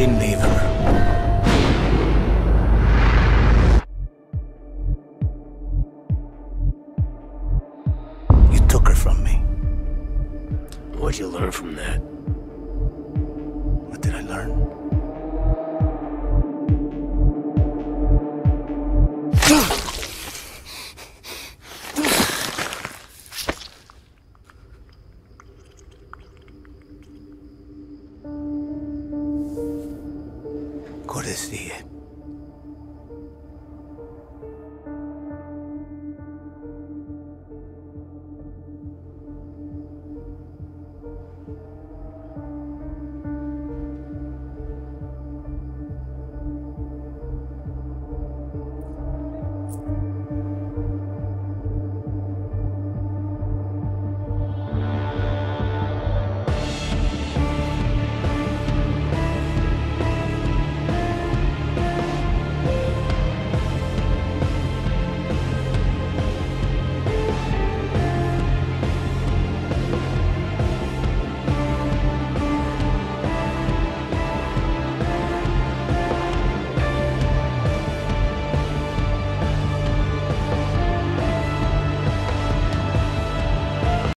didn't leave her. You took her from me. What'd you learn from that? What did I learn? Cortesia.